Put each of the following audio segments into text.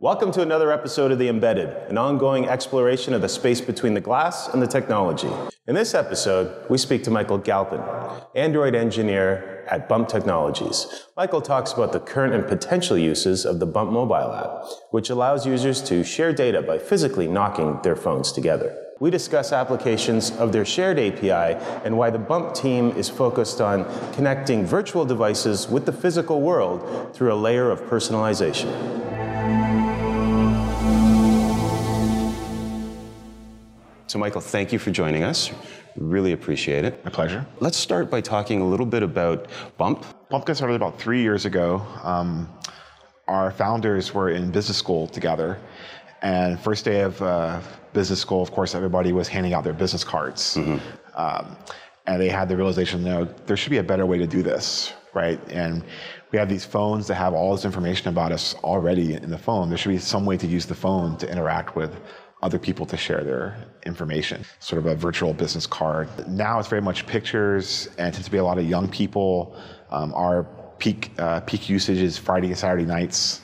Welcome to another episode of The Embedded, an ongoing exploration of the space between the glass and the technology. In this episode, we speak to Michael Galpin, Android engineer at Bump Technologies. Michael talks about the current and potential uses of the Bump mobile app, which allows users to share data by physically knocking their phones together. We discuss applications of their shared API and why the Bump team is focused on connecting virtual devices with the physical world through a layer of personalization. So Michael, thank you for joining us. Really appreciate it. My pleasure. Let's start by talking a little bit about Bump. Bump got started about 3 years ago. Our founders were in business school together. And first day of business school, of course, everybody was handing out their business cards. Mm-hmm. And they had the realization, no, there should be a better way to do this, right? And we have these phones that have all this information about us already in the phone. There should be some way to use the phone to interact with other people to share their information, sort of a virtual business card. Now it's very much pictures, and it tends to be a lot of young people. Our peak usage is Friday and Saturday nights.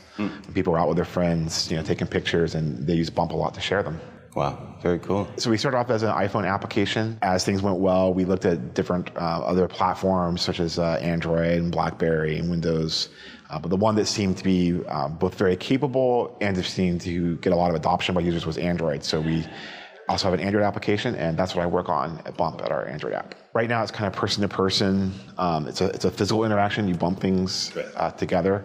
People are out with their friends, taking pictures, and they use Bump a lot to share them. Wow, very cool. So we started off as an iPhone application. As things went well, we looked at different other platforms, such as Android and Blackberry and Windows. But the one that seemed to be both very capable and just seemed to get a lot of adoption by users was Android. So we also have an Android application, and that's what I work on at Bump, at our Android app. Right now, it's kind of person-to-person. It's a physical interaction. You bump things together.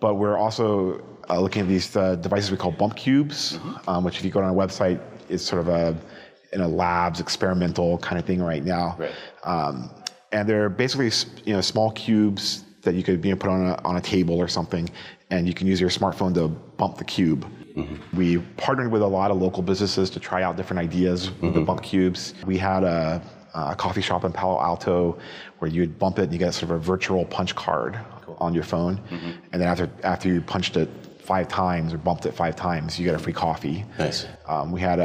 But we're also looking at these devices we call Bump Cubes, which if you go on our website, is sort of in a labs experimental kind of thing right now. Right. And they're basically small cubes that you could put on a table or something, and you can use your smartphone to bump the cube. Mm-hmm. We partnered with a lot of local businesses to try out different ideas with the Bump Cubes. We had a coffee shop in Palo Alto where you'd bump it and you get sort of a virtual punch card on your phone. Mm-hmm. And then after you punched it 5 times or bumped it 5 times, you get a free coffee. Nice. We had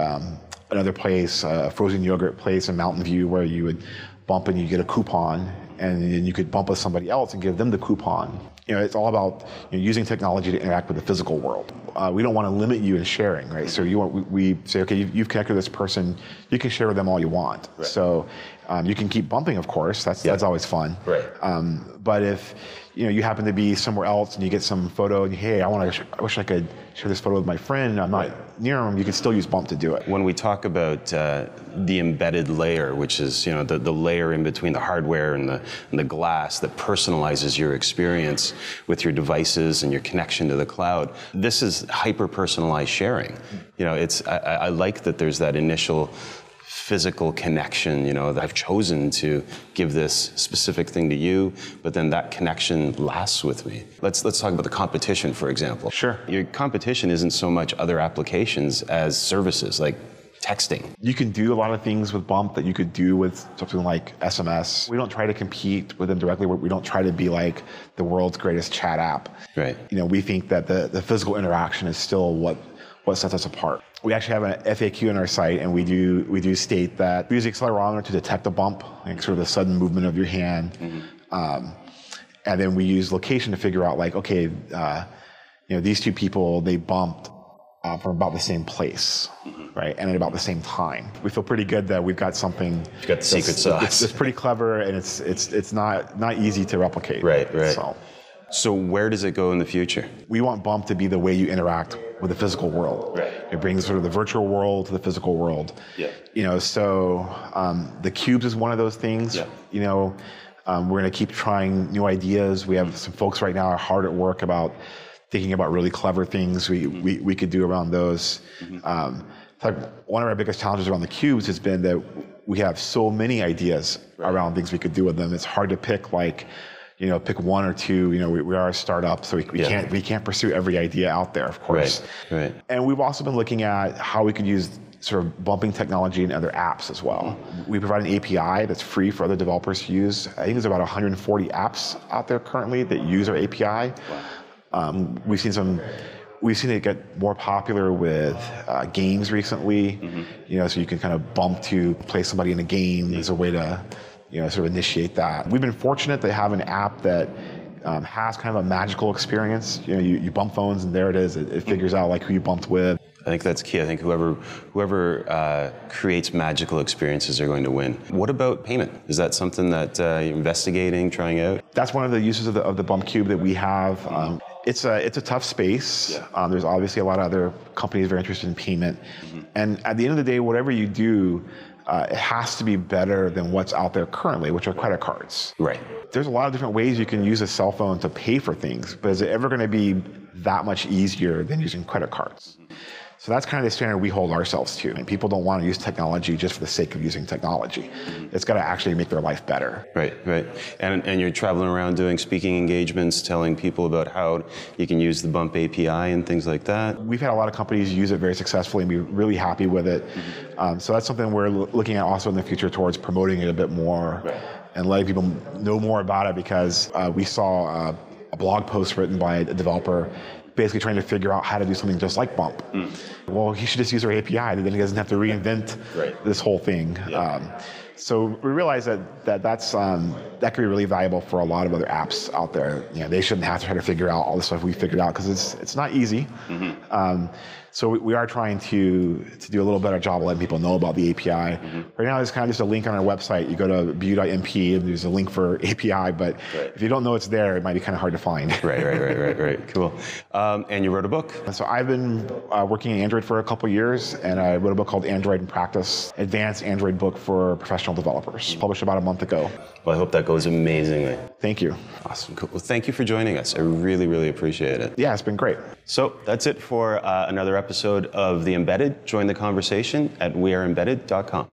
another place, a frozen yogurt place in Mountain View, where you would bump and you get a coupon, and then you could bump with somebody else and give them the coupon. It's all about using technology to interact with the physical world. We don't want to limit you in sharing, right? So we say, okay, you've connected with this person, you can share with them all you want. Right. So you can keep bumping, of course. That's always fun. Right. But if you happen to be somewhere else and you get some photo, and hey, I wish I could share this photo with my friend, I'm not near them, you can still use Bump to do it. When we talk about the embedded layer, which is the layer in between the hardware and the glass that personalizes your experience with your devices and your connection to the cloud, this is hyper-personalized sharing. I like that there's that initial physical connection, that I've chosen to give this specific thing to you, but then that connection lasts with me. Let's talk about the competition, for example. Sure. Your competition isn't so much other applications as services, like texting. You can do a lot of things with Bump that you could do with something like SMS. We don't try to compete with them directly. We don't try to be like the world's greatest chat app. Right. We think that the physical interaction is still what sets us apart. We actually have an FAQ on our site, and we do state that we use the accelerometer to detect a bump, like sort of the sudden movement of your hand. Mm-hmm. And then we use location to figure out like, okay, these two people, they bumped from about the same place, right? And at about the same time. We feel pretty good that we've got something. You've got the secret sauce. It's pretty clever, and it's not easy to replicate. Right. So where does it go in the future? We want Bump to be the way you interact with the physical world. Right. It brings sort of the virtual world to the physical world. Yeah. The cubes is one of those things. Yeah. We're going to keep trying new ideas. We have some folks right now are hard at work about thinking about really clever things we could do around those. Mm-hmm. One of our biggest challenges around the cubes has been that we have so many ideas around things we could do with them. It's hard to pick pick one or two. We are a startup, so we can't pursue every idea out there, of course. Right. And we've also been looking at how we could use sort of bumping technology in other apps as well. We provide an API that's free for other developers to use. I think there's about 140 apps out there currently that use our API. Wow. We've seen it get more popular with games recently. Mm-hmm. So you can kind of bump to play somebody in a game as a way to sort of initiate that. We've been fortunate to have an app that has kind of a magical experience. You know, you bump phones and there it is. It figures out like who you bumped with. I think that's key. I think whoever creates magical experiences are going to win. What about payment? Is that something that you're investigating, trying out? That's one of the uses of the Bump Cube that we have. It's a tough space. Yeah. There's obviously a lot of other companies that are interested in payment. Mm-hmm. And at the end of the day, whatever you do, it has to be better than what's out there currently, which are credit cards. Right. There's a lot of different ways you can use a cell phone to pay for things, but is it ever going to be that much easier than using credit cards? Mm-hmm. So that's kind of the standard we hold ourselves to. And people don't want to use technology just for the sake of using technology. It's got to actually make their life better. Right, right. And you're traveling around doing speaking engagements, telling people about how you can use the Bump API and things like that. We've had a lot of companies use it very successfully and be really happy with it. So that's something we're looking at also in the future towards promoting it a bit more and letting people know more about it, because we saw a blog post written by a developer basically trying to figure out how to do something just like Bump. Well, he should just use our API, and then he doesn't have to reinvent this whole thing. Yeah. So we realize that could be really valuable for a lot of other apps out there. You know, they shouldn't have to try to figure out all the stuff we figured out, because it's not easy. Mm-hmm. So we are trying to do a little better job of letting people know about the API. Mm-hmm. Right now, there's kind of just a link on our website. You go to bu.mp, and there's a link for API, but if you don't know it's there, it might be kind of hard to find. Right. Cool. And you wrote a book. So I've been working in Android for a couple years, and I wrote a book called Android in Practice: Advanced Android Book for Professional Developers, published about a month ago. Well, I hope that goes amazingly. Thank you. Awesome. Cool. Well, thank you for joining us. I really, really appreciate it. Yeah, it's been great. So that's it for another episode of The Embedded. Join the conversation at weareembedded.com.